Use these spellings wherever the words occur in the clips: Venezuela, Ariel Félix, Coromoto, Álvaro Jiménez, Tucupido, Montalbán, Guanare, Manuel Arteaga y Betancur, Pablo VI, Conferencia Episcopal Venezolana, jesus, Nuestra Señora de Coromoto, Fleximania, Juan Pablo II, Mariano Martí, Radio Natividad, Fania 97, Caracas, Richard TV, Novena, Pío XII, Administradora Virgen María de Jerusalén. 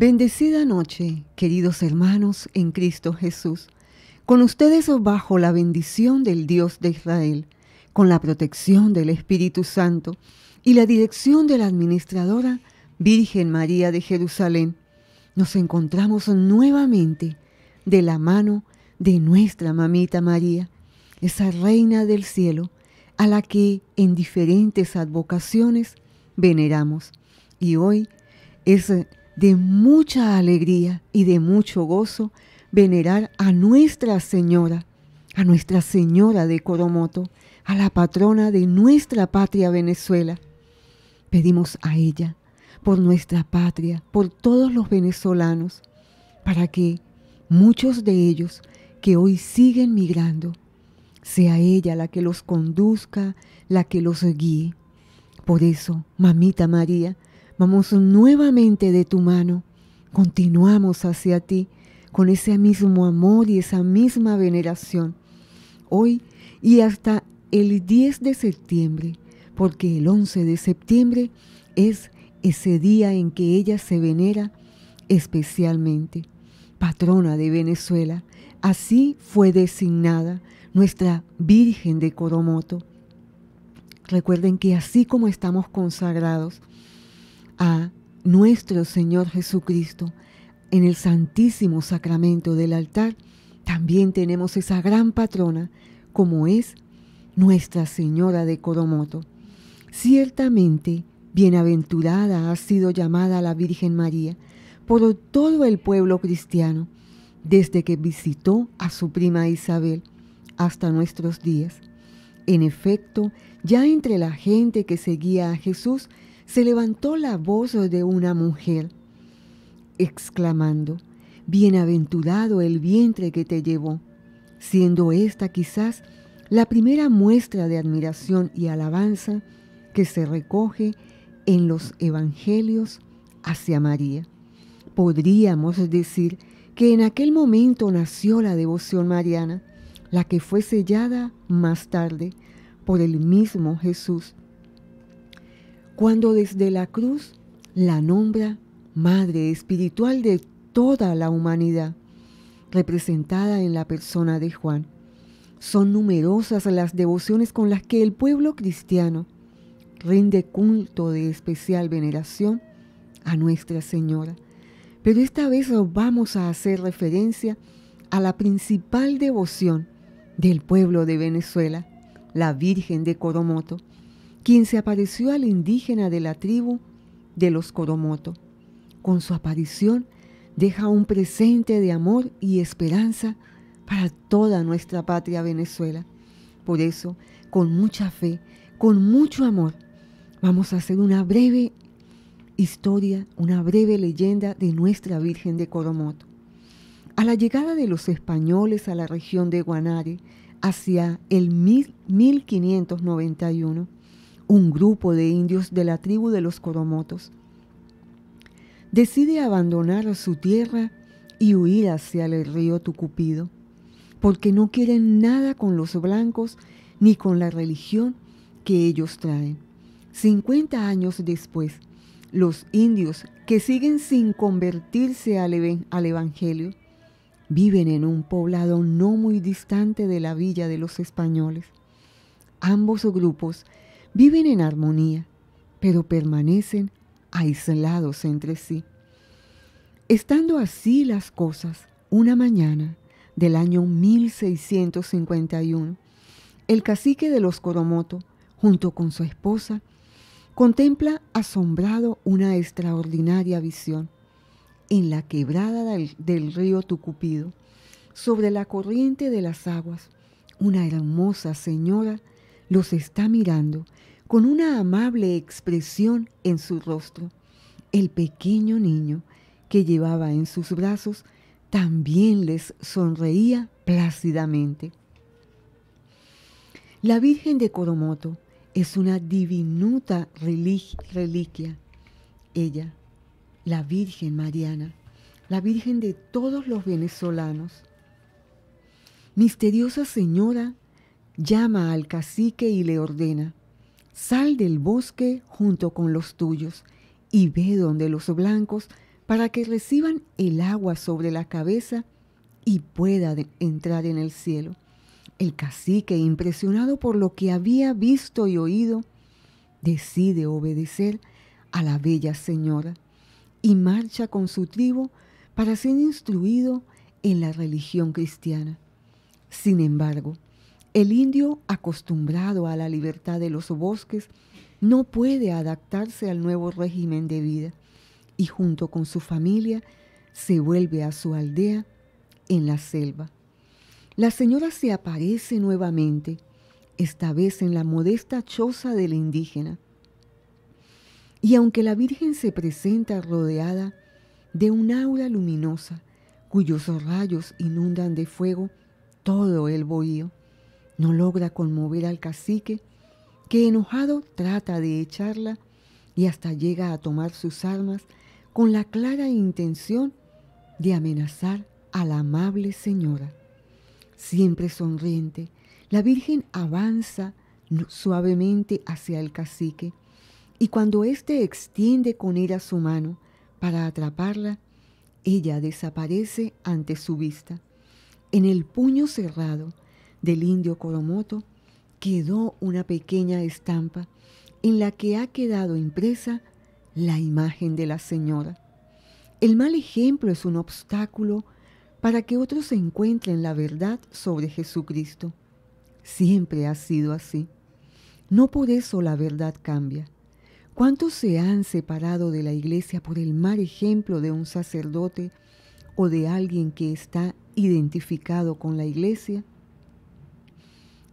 Bendecida noche, queridos hermanos en Cristo Jesús, con ustedes bajo la bendición del Dios de Israel, con la protección del Espíritu Santo y la dirección de la Administradora Virgen María de Jerusalén, nos encontramos nuevamente de la mano de nuestra mamita María, esa reina del cielo, a la que en diferentes advocaciones veneramos. Y hoy es de mucha alegría y de mucho gozo venerar a Nuestra Señora de Coromoto, a la patrona de nuestra patria Venezuela. Pedimos a ella, por nuestra patria, por todos los venezolanos, para que muchos de ellos que hoy siguen migrando, sea ella la que los conduzca, la que los guíe. Por eso, mamita María, vamos nuevamente de tu mano, continuamos hacia ti con ese mismo amor y esa misma veneración, hoy y hasta el 10 de septiembre, porque el 11 de septiembre es ese día en que ella se venera especialmente, patrona de Venezuela. Así fue designada nuestra Virgen de Coromoto. Recuerden que así como estamos consagrados a nuestro Señor Jesucristo en el Santísimo Sacramento del altar, también tenemos esa gran patrona como es Nuestra Señora de Coromoto. Ciertamente, bienaventurada ha sido llamada la Virgen María por todo el pueblo cristiano, desde que visitó a su prima Isabel hasta nuestros días. En efecto, ya entre la gente que seguía a Jesús, se levantó la voz de una mujer, exclamando, «Bienaventurado el vientre que te llevó», siendo esta quizás la primera muestra de admiración y alabanza que se recoge en los evangelios hacia María. Podríamos decir que en aquel momento nació la devoción mariana, la que fue sellada más tarde por el mismo Jesús, cuando desde la cruz la nombra Madre Espiritual de toda la humanidad, representada en la persona de Juan. Son numerosas las devociones con las que el pueblo cristiano rinde culto de especial veneración a Nuestra Señora. Pero esta vez vamos a hacer referencia a la principal devoción del pueblo de Venezuela, la Virgen de Coromoto, quien se apareció al indígena de la tribu de los Coromoto. Con su aparición deja un presente de amor y esperanza para toda nuestra patria Venezuela. Por eso, con mucha fe, con mucho amor, vamos a hacer una breve historia, una breve leyenda de nuestra Virgen de Coromoto. A la llegada de los españoles a la región de Guanare, hacia el 1591, un grupo de indios de la tribu de los Coromotos decide abandonar su tierra y huir hacia el río Tucupido, porque no quieren nada con los blancos ni con la religión que ellos traen. 50 años después, los indios que siguen sin convertirse al evangelio viven en un poblado no muy distante de la villa de los españoles. Ambos grupos viven en armonía, pero permanecen aislados entre sí. Estando así las cosas, una mañana del año 1651, el cacique de los Coromoto, junto con su esposa, contempla asombrado una extraordinaria visión. En la quebrada del río Tucupido, sobre la corriente de las aguas, una hermosa señora los está mirando con una amable expresión en su rostro. El pequeño niño que llevaba en sus brazos también les sonreía plácidamente. La Virgen de Coromoto es una diminuta reliquia. Ella, la Virgen Mariana, la Virgen de todos los venezolanos, misteriosa señora, llama al cacique y le ordena, «Sal del bosque junto con los tuyos y ve donde los blancos para que reciban el agua sobre la cabeza y puedan entrar en el cielo. El cacique, impresionado por lo que había visto y oído, decide obedecer a la bella señora y marcha con su tribu para ser instruido en la religión cristiana. Sin embargo, el indio, acostumbrado a la libertad de los bosques, no puede adaptarse al nuevo régimen de vida y junto con su familia se vuelve a su aldea en la selva. La señora se aparece nuevamente, esta vez en la modesta choza del indígena. Y aunque la Virgen se presenta rodeada de un aura luminosa, cuyos rayos inundan de fuego todo el bohío, no logra conmover al cacique, que enojado trata de echarla y hasta llega a tomar sus armas con la clara intención de amenazar a la amable señora. Siempre sonriente, la Virgen avanza suavemente hacia el cacique y cuando éste extiende con ella su mano para atraparla, ella desaparece ante su vista. En el puño cerrado del indio Coromoto quedó una pequeña estampa en la que ha quedado impresa la imagen de la señora. El mal ejemplo es un obstáculo para que otros encuentren la verdad sobre Jesucristo. Siempre ha sido así. No por eso la verdad cambia. ¿Cuántos se han separado de la iglesia por el mal ejemplo de un sacerdote o de alguien que está identificado con la iglesia?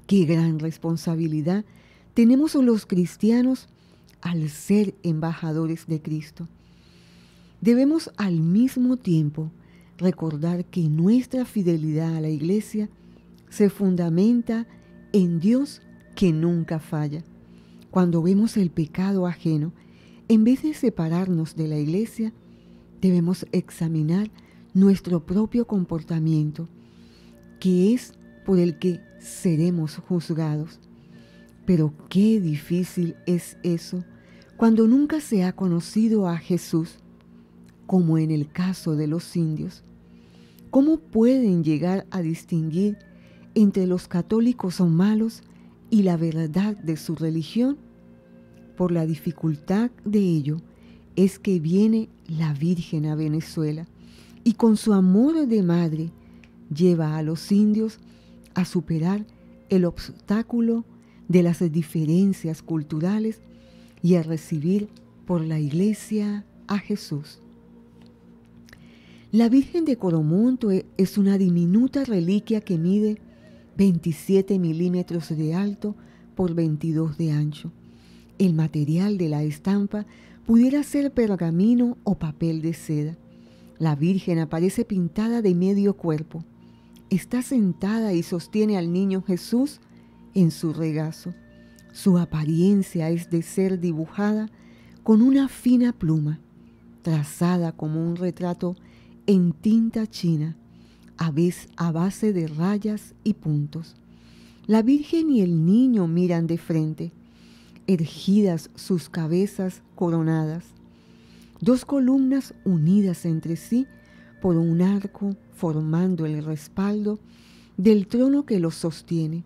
Qué gran responsabilidad tenemos los cristianos al ser embajadores de Cristo. Debemos al mismo tiempo recordar que nuestra fidelidad a la iglesia se fundamenta en Dios que nunca falla. Cuando vemos el pecado ajeno, en vez de separarnos de la iglesia, debemos examinar nuestro propio comportamiento, que es por el que seremos juzgados. Pero qué difícil es eso, cuando nunca se ha conocido a Jesús, como en el caso de los indios. ¿Cómo pueden llegar a distinguir entre los católicos malos y la verdad de su religión? Por la dificultad de ello es que viene la Virgen a Venezuela y con su amor de madre lleva a los indios a superar el obstáculo de las diferencias culturales y a recibir por la Iglesia a Jesús. La Virgen de Coromoto es una diminuta reliquia que mide 27 milímetros de alto por 22 de ancho. El material de la estampa pudiera ser pergamino o papel de seda. La Virgen aparece pintada de medio cuerpo. Está sentada y sostiene al niño Jesús en su regazo. Su apariencia es de ser dibujada con una fina pluma, trazada como un retrato en tinta china, a base de rayas y puntos. La Virgen y el niño miran de frente, erguidas sus cabezas coronadas, dos columnas unidas entre sí por un arco formando el respaldo del trono que los sostiene.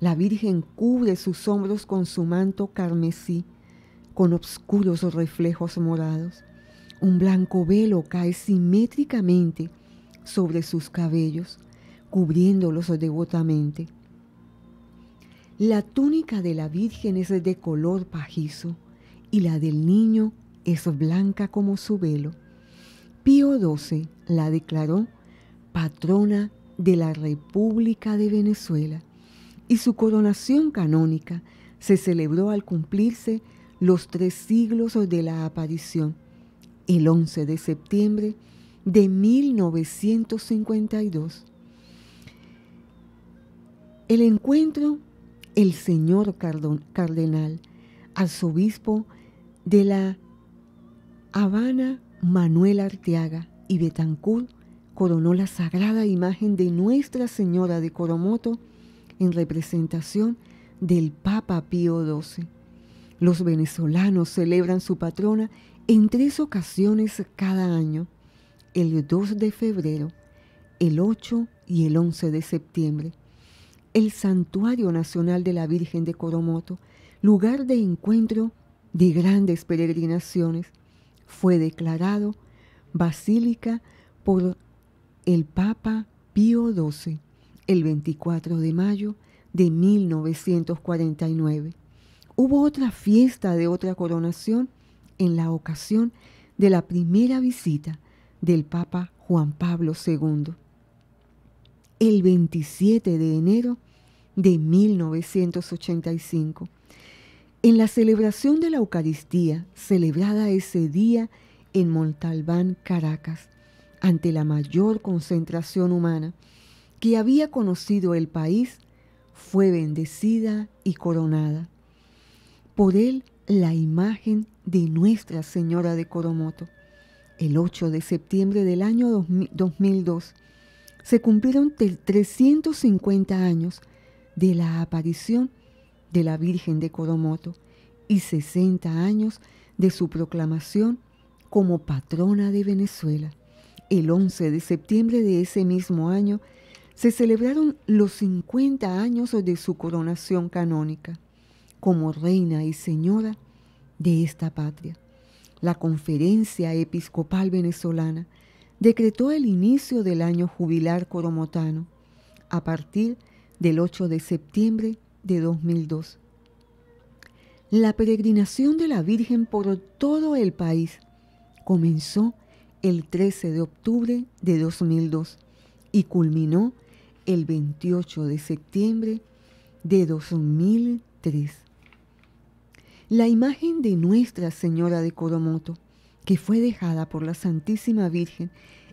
La Virgen cubre sus hombros con su manto carmesí, con oscuros reflejos morados. Un blanco velo cae simétricamente sobre sus cabellos, cubriéndolos devotamente. La túnica de la Virgen es de color pajizo y la del niño es blanca como su velo. Pío XII la declaró patrona de la República de Venezuela y su coronación canónica se celebró al cumplirse los 3 siglos de la aparición, el 11 de septiembre de 1952. El encuentro, el señor cardenal, arzobispo de La Habana, Manuel Arteaga y Betancur, coronó la sagrada imagen de Nuestra Señora de Coromoto en representación del Papa Pío XII. Los venezolanos celebran su patrona en 3 ocasiones cada año, el 2 de febrero, el 8 y el 11 de septiembre, el Santuario Nacional de la Virgen de Coromoto, lugar de encuentro de grandes peregrinaciones, fue declarado basílica por el Papa Pío XII el 24 de mayo de 1949. Hubo otra fiesta de otra coronación en la ocasión de la primera visita del Papa Juan Pablo II. El 27 de enero de 1985. En la celebración de la Eucaristía, celebrada ese día en Montalbán, Caracas, ante la mayor concentración humana que había conocido el país, fue bendecida y coronada. Por él, la imagen de Nuestra Señora de Coromoto. El 8 de septiembre del año 2002 se cumplieron 350 años de la aparición de la Virgen de Coromoto y 60 años de su proclamación como patrona de Venezuela. El 11 de septiembre de ese mismo año se celebraron los 50 años de su coronación canónica como reina y señora de esta patria. La Conferencia Episcopal Venezolana decretó el inicio del año jubilar coromotano a partir del 8 de septiembre de 2002. La peregrinación de la Virgen por todo el país comenzó el 13 de octubre de 2002 y culminó el 28 de septiembre de 2003. La imagen de Nuestra Señora de Coromoto, que fue dejada por la Santísima Virgen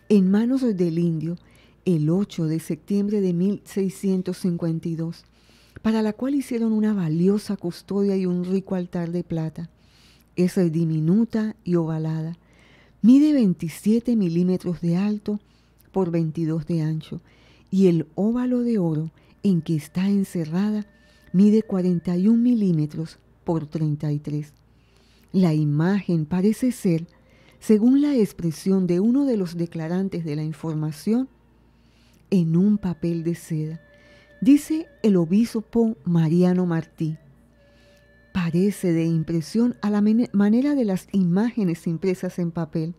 en manos del indio el 8 de septiembre de 1652, para la cual hicieron una valiosa custodia y un rico altar de plata, es diminuta y ovalada. Mide 27 milímetros de alto por 22 de ancho, y el óvalo de oro en que está encerrada mide 41 milímetros por 33. La imagen parece ser, según la expresión de uno de los declarantes de la información, en un papel de seda. Dice el obispo Mariano Martí: parece de impresión a la manera de las imágenes impresas en papel.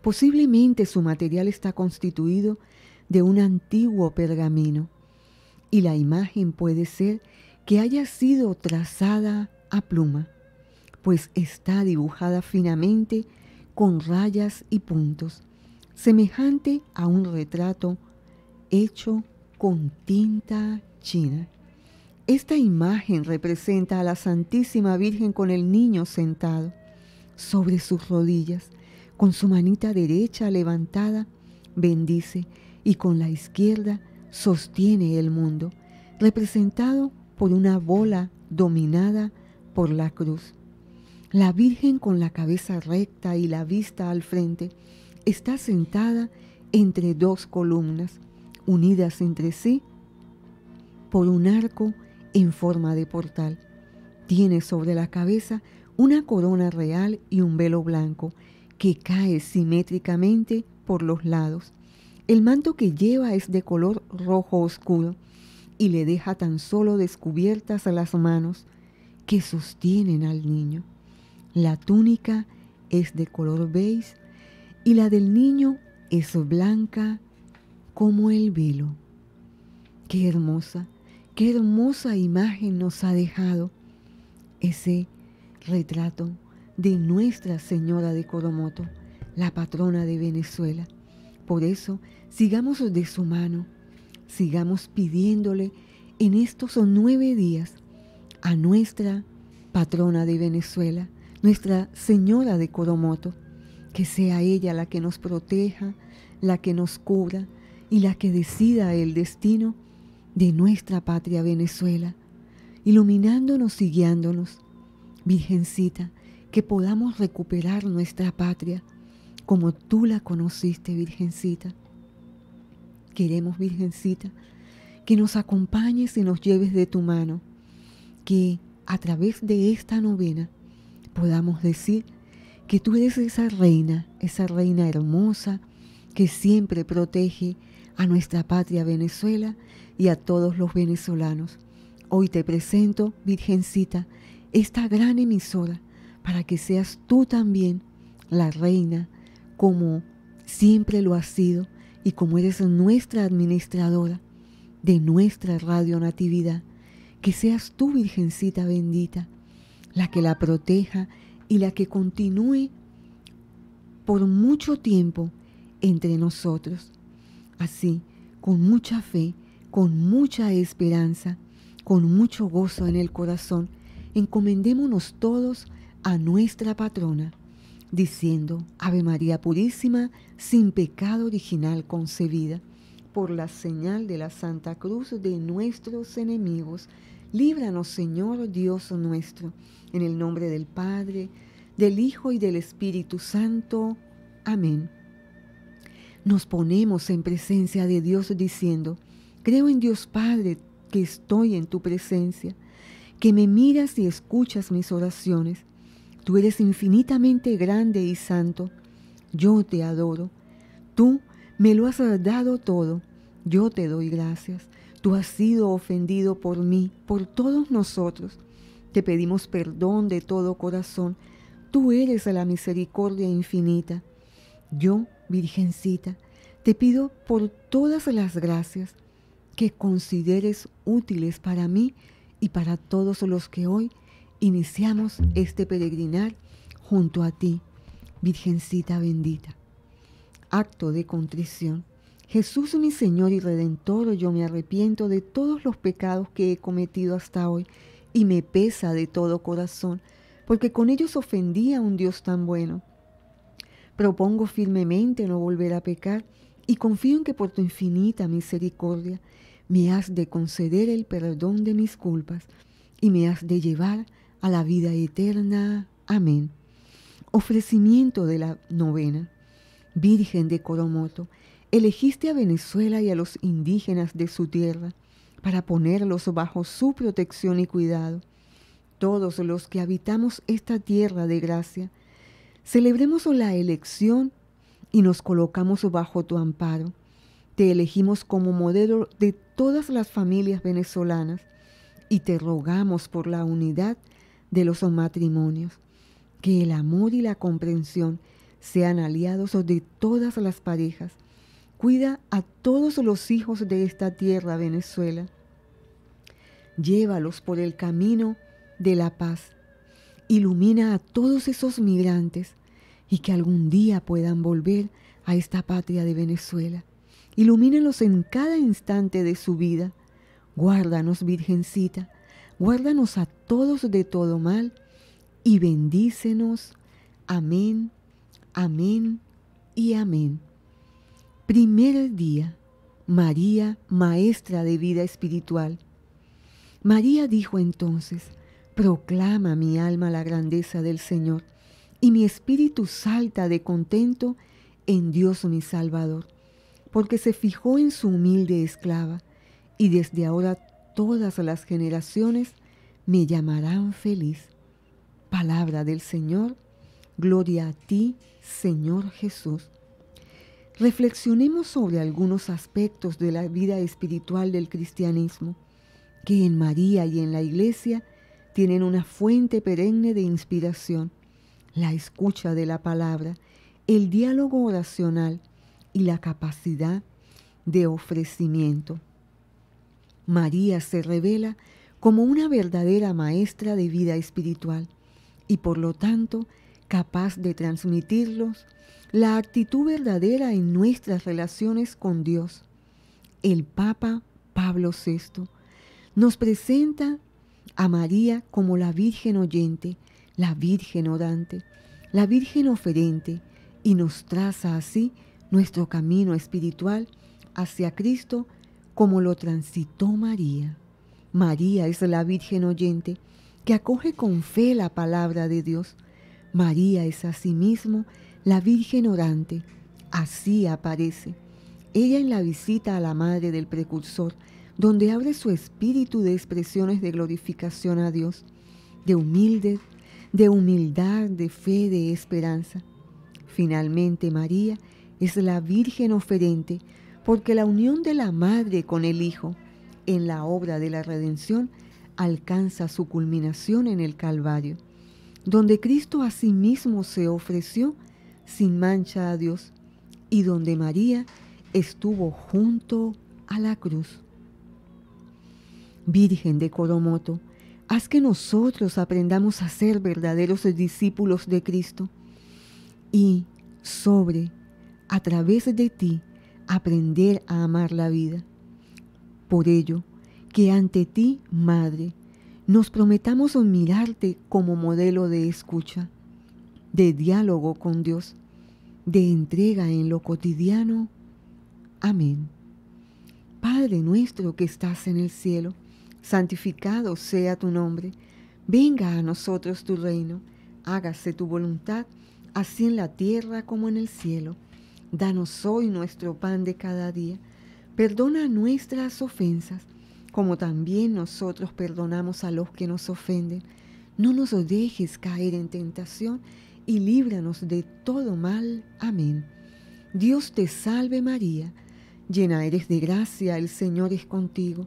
Posiblemente su material está constituido de un antiguo pergamino y la imagen puede ser que haya sido trazada a pluma, pues está dibujada finamente con rayas y puntos, semejante a un retrato hecho con tinta china. Esta imagen representa a la Santísima Virgen con el niño sentado sobre sus rodillas, con su manita derecha levantada, bendice, y con la izquierda sostiene el mundo, representado por una bola dominada por la cruz. La Virgen, con la cabeza recta y la vista al frente, está sentada entre dos columnas, unidas entre sí por un arco en forma de portal. Tiene sobre la cabeza una corona real y un velo blanco que cae simétricamente por los lados. El manto que lleva es de color rojo oscuro y le deja tan solo descubiertas las manos que sostienen al niño. La túnica es de color beige y la del niño es blanca como el velo. Qué hermosa imagen nos ha dejado ese retrato de Nuestra Señora de Coromoto, la patrona de Venezuela. Por eso, sigamos de su mano. Sigamos pidiéndole en estos 9 días a nuestra patrona de Venezuela, Nuestra Señora de Coromoto, que sea ella la que nos proteja, la que nos cubra y la que decida el destino de nuestra patria Venezuela, iluminándonos y guiándonos. Virgencita, que podamos recuperar nuestra patria como tú la conociste, Virgencita. Queremos, Virgencita, que nos acompañes y nos lleves de tu mano, que a través de esta novena podamos decir que tú eres esa reina hermosa que siempre protege a nuestra patria Venezuela y a todos los venezolanos. Hoy te presento, Virgencita, esta gran emisora para que seas tú también la reina, como siempre lo has sido y como eres nuestra administradora de nuestra Radio Natividad. Que seas tú, Virgencita bendita, la que la proteja y la que continúe por mucho tiempo entre nosotros. Así, con mucha fe, con mucha esperanza, con mucho gozo en el corazón, encomendémonos todos a nuestra patrona, diciendo: Ave María Purísima, sin pecado original concebida, por la señal de la Santa Cruz de nuestros enemigos, líbranos, Señor Dios nuestro, en el nombre del Padre, del Hijo y del Espíritu Santo. Amén. Nos ponemos en presencia de Dios diciendo: creo en Dios Padre, que estoy en tu presencia, que me miras y escuchas mis oraciones. Tú eres infinitamente grande y santo. Yo te adoro. Tú me lo has dado todo. Yo te doy gracias. Tú has sido ofendido por mí, por todos nosotros. Te pedimos perdón de todo corazón. Tú eres la misericordia infinita. Yo, Virgencita, te pido por todas las gracias que consideres útiles para mí y para todos los que hoy iniciamos este peregrinar junto a ti, Virgencita bendita. Acto de contrición. Jesús, mi Señor y Redentor, yo me arrepiento de todos los pecados que he cometido hasta hoy y me pesa de todo corazón, porque con ellos ofendí a un Dios tan bueno. Propongo firmemente no volver a pecar y confío en que por tu infinita misericordia me has de conceder el perdón de mis culpas y me has de llevar a la vida eterna. Amén. Ofrecimiento de la novena. Virgen de Coromoto, elegiste a Venezuela y a los indígenas de su tierra para ponerlos bajo su protección y cuidado. Todos los que habitamos esta tierra de gracia, celebremos la elección y nos colocamos bajo tu amparo. Te elegimos como modelo de todas las familias venezolanas y te rogamos por la unidad de los matrimonios. Que el amor y la comprensión sean aliados de todas las parejas. Cuida a todos los hijos de esta tierra, Venezuela. Llévalos por el camino de la paz. Ilumina a todos esos migrantes y que algún día puedan volver a esta patria de Venezuela. Ilumínalos en cada instante de su vida. Guárdanos, Virgencita, guárdanos a todos de todo mal y bendícenos. Amén, amén y amén. Primer día, María, maestra de vida espiritual. María dijo entonces: proclama mi alma la grandeza del Señor, y mi espíritu salta de contento en Dios mi Salvador, porque se fijó en su humilde esclava, y desde ahora todas las generaciones me llamarán feliz. Palabra del Señor, gloria a ti, Señor Jesús. Reflexionemos sobre algunos aspectos de la vida espiritual del cristianismo, que en María y en la Iglesia tienen una fuente perenne de inspiración: la escucha de la palabra, el diálogo oracional y la capacidad de ofrecimiento. María se revela como una verdadera maestra de vida espiritual y por lo tanto capaz de transmitirnos la actitud verdadera en nuestras relaciones con Dios. El Papa Pablo VI nos presenta a María como la Virgen oyente, la Virgen orante, la Virgen oferente, y nos traza así nuestro camino espiritual hacia Cristo como lo transitó María. María es la Virgen oyente que acoge con fe la palabra de Dios. María es asimismo la Virgen orante, así aparece ella en la visita a la madre del precursor, donde abre su espíritu de expresiones de glorificación a Dios, de humildes, de humildad, de fe, de esperanza. Finalmente, María es la Virgen oferente, porque la unión de la Madre con el Hijo en la obra de la redención alcanza su culminación en el Calvario, donde Cristo a sí mismo se ofreció sin mancha a Dios y donde María estuvo junto a la cruz. Virgen de Coromoto, haz que nosotros aprendamos a ser verdaderos discípulos de Cristo y, a través de ti, aprender a amar la vida. Por ello, que ante ti, Madre, nos prometamos mirarte como modelo de escucha, de diálogo con Dios, de entrega en lo cotidiano. Amén. Padre nuestro que estás en el cielo, santificado sea tu nombre. Venga a nosotros tu reino. Hágase tu voluntad, así en la tierra como en el cielo. Danos hoy nuestro pan de cada día. Perdona nuestras ofensas, como también nosotros perdonamos a los que nos ofenden. No nos dejes caer en tentación y líbranos de todo mal. Amén. Dios te salve María, llena eres de gracia, el Señor es contigo.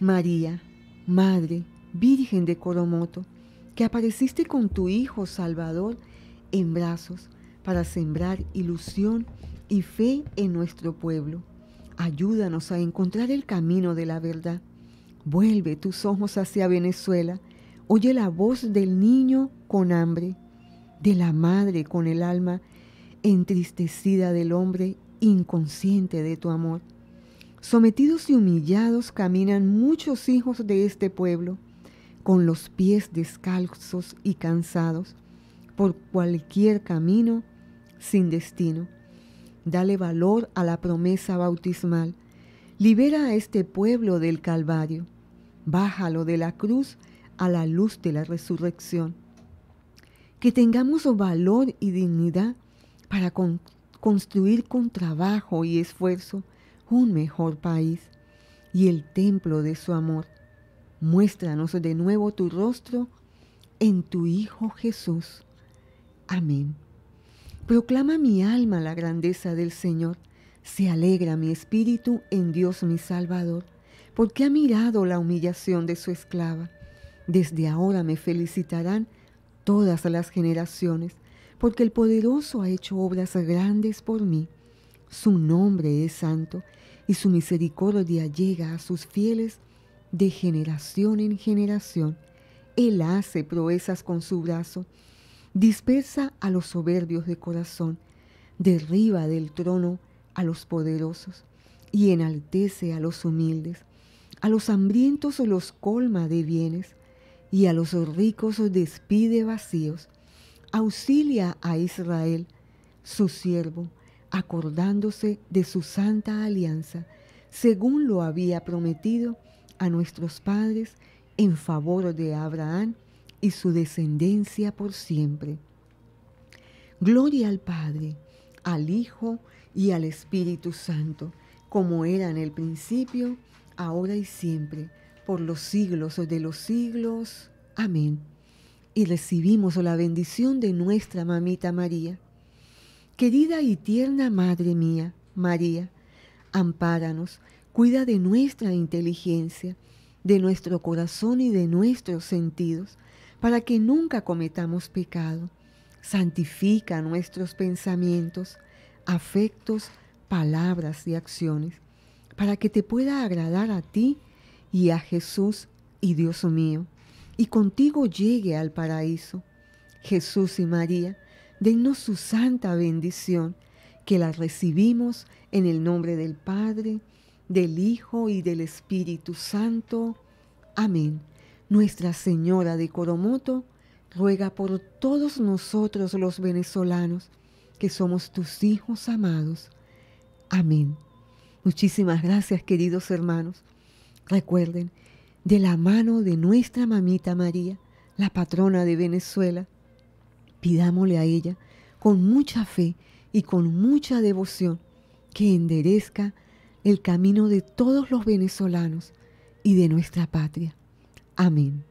María, Madre, Virgen de Coromoto, que apareciste con tu Hijo Salvador en brazos para sembrar ilusión y fe en nuestro pueblo. Ayúdanos a encontrar el camino de la verdad. Vuelve tus ojos hacia Venezuela. Oye la voz del niño con hambre, de la madre con el alma entristecida, del hombre inconsciente de tu amor. Sometidos y humillados caminan muchos hijos de este pueblo, con los pies descalzos y cansados, por cualquier camino sin destino. Dale valor a la promesa bautismal. Libera a este pueblo del Calvario. Bájalo de la cruz a la luz de la resurrección. Que tengamos valor y dignidad para construir con trabajo y esfuerzo un mejor país y el templo de su amor. Muéstranos de nuevo tu rostro en tu Hijo Jesús. Amén. Proclama mi alma la grandeza del Señor. Se alegra mi espíritu en Dios mi Salvador, porque ha mirado la humillación de su esclava. Desde ahora me felicitarán todas las generaciones, porque el Poderoso ha hecho obras grandes por mí. Su nombre es santo, y su misericordia llega a sus fieles de generación en generación. Él hace proezas con su brazo, dispersa a los soberbios de corazón, derriba del trono a los poderosos, y enaltece a los humildes. A los hambrientos los colma de bienes, y a los ricos despide vacíos. Auxilia a Israel, su siervo, acordándose de su santa alianza, según lo había prometido a nuestros padres, en favor de Abraham y su descendencia por siempre. Gloria al Padre, al Hijo y al Espíritu Santo, como era en el principio, ahora y siempre, por los siglos de los siglos. Amén. Y recibimos la bendición de nuestra mamita María. Querida y tierna Madre mía, María, ampáranos, cuida de nuestra inteligencia, de nuestro corazón y de nuestros sentidos, para que nunca cometamos pecado. Santifica nuestros pensamientos, afectos, palabras y acciones, para que te pueda agradar a ti y a Jesús y Dios mío, y contigo llegue al paraíso. Jesús y María, dennos su santa bendición, que la recibimos en el nombre del Padre, del Hijo y del Espíritu Santo. Amén. Nuestra Señora de Coromoto, ruega por todos nosotros los venezolanos, que somos tus hijos amados. Amén. Muchísimas gracias, queridos hermanos. Recuerden, de la mano de nuestra mamita María, la patrona de Venezuela, pidámosle a ella con mucha fe y con mucha devoción que enderezca el camino de todos los venezolanos y de nuestra patria. Amén.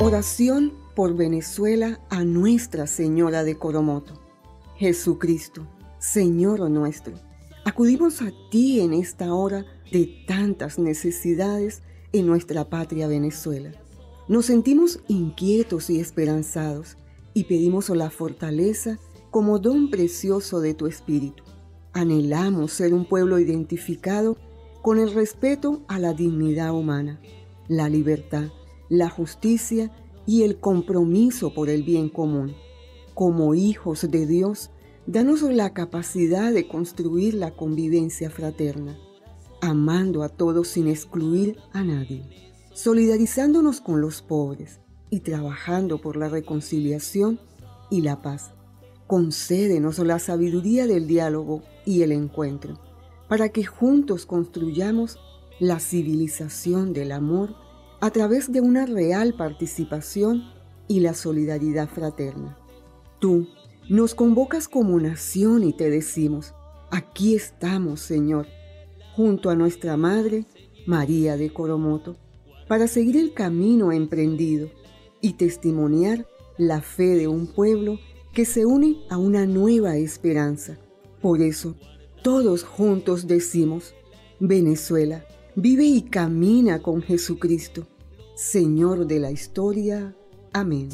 Oración por Venezuela a Nuestra Señora de Coromoto. Jesucristo, Señor nuestro, acudimos a ti en esta hora de tantas necesidades en nuestra patria Venezuela. Nos sentimos inquietos y esperanzados y pedimos la fortaleza como don precioso de tu espíritu. Anhelamos ser un pueblo identificado con el respeto a la dignidad humana, la libertad, la justicia y el compromiso por el bien común. Como hijos de Dios, danos la capacidad de construir la convivencia fraterna, amando a todos sin excluir a nadie, solidarizándonos con los pobres y trabajando por la reconciliación y la paz. Concédenos la sabiduría del diálogo y el encuentro, para que juntos construyamos la civilización del amor a través de una real participación y la solidaridad fraterna. Tú nos convocas como nación y te decimos, aquí estamos, Señor, junto a nuestra Madre, María de Coromoto, para seguir el camino emprendido y testimoniar la fe de un pueblo que se une a una nueva esperanza. Por eso, todos juntos decimos, Venezuela, vive y camina con Jesucristo, Señor de la historia. Amén.